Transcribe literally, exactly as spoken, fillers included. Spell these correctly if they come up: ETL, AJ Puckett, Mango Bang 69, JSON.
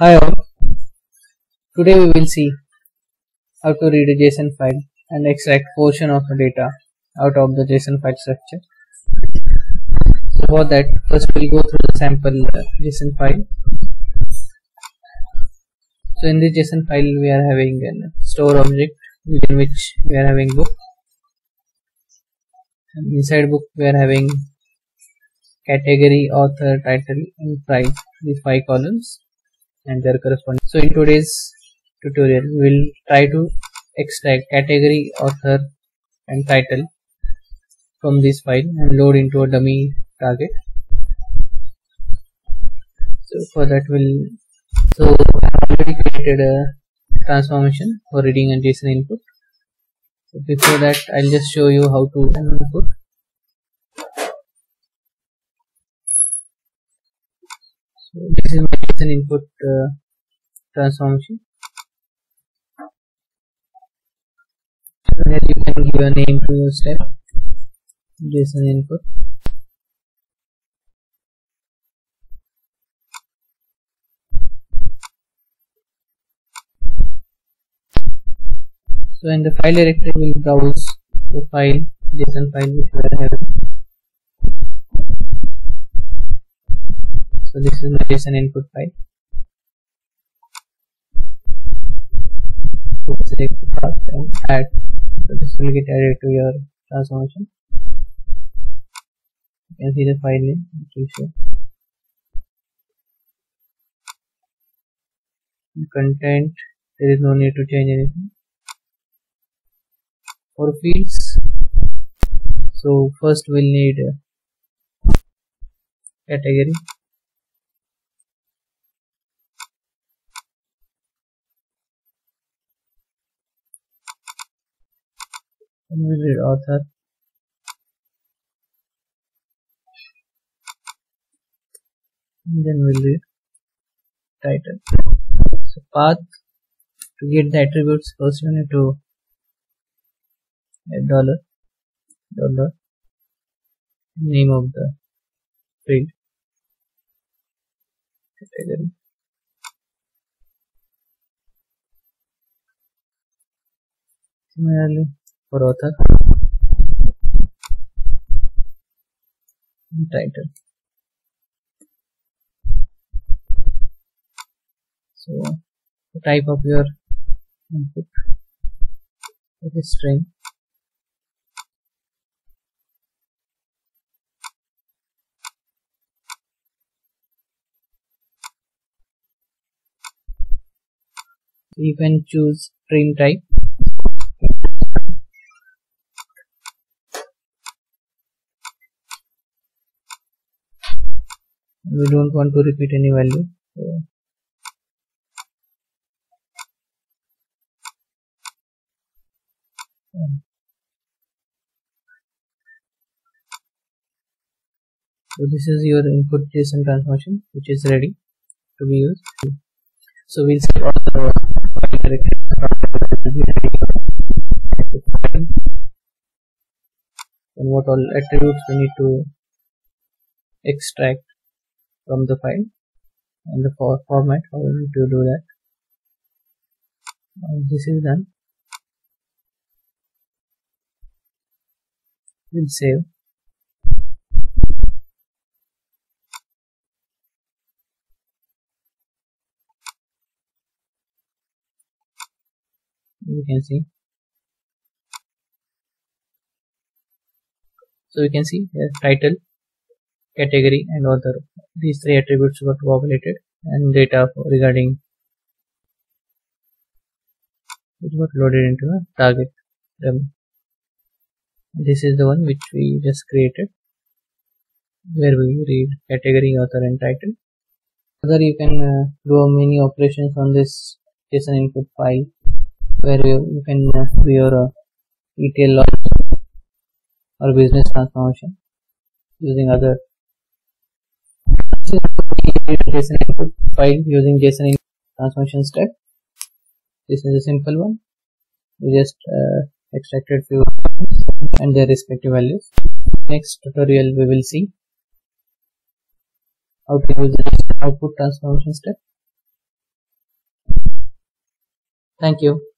Hi all, today we will see how to read a JSON file and extract portion of the data out of the JSON file structure. So for that, first we will go through the sample JSON file. So in this JSON file we are having a store object within which we are having book, and inside book we are having category, author, title and price, these five columns and their corresponding. So in today's tutorial we will try to extract category, author and title from this file and load into a dummy target. So for that we'll so I have already created a transformation for reading a JSON input. So before that I'll just show you how to input. This is my JSON input uh, transformation. So here you can give a name to your step, JSON input. So in the file directory we will browse the file, JSON file which we are having. So this is my JSON input file. So select the path and add. So this will get added to your transformation. You can see the file name which will show. The content, there is no need to change anything. For fields, so first we'll need category. We will read author. And then we'll read title. So path, to get the attributes first we need to add dollar dollar name of the field category. Similarly for author and title. So the type of your input, it is string. You can choose string type. We don't want to repeat any value. So, so this is your input JSON transformation which is ready to be used. So we'll see all the file directory and what all attributes we need to extract from the file and the for format how we need to do that. And this is done. We'll save. You can see. So you can see the title, category and author. These three attributes were populated and data regarding it was loaded into a target dummy. This is the one which we just created, where we read category, author and title. Further, you can uh, do many operations on this JSON input file, where you, you can uh, do your uh, E T L logic or business transformation using other. JSON input file using JSON input transformation step. This is a simple one. We just uh, extracted few and their respective values. Next tutorial we will see how to use the output transformation step. Thank you.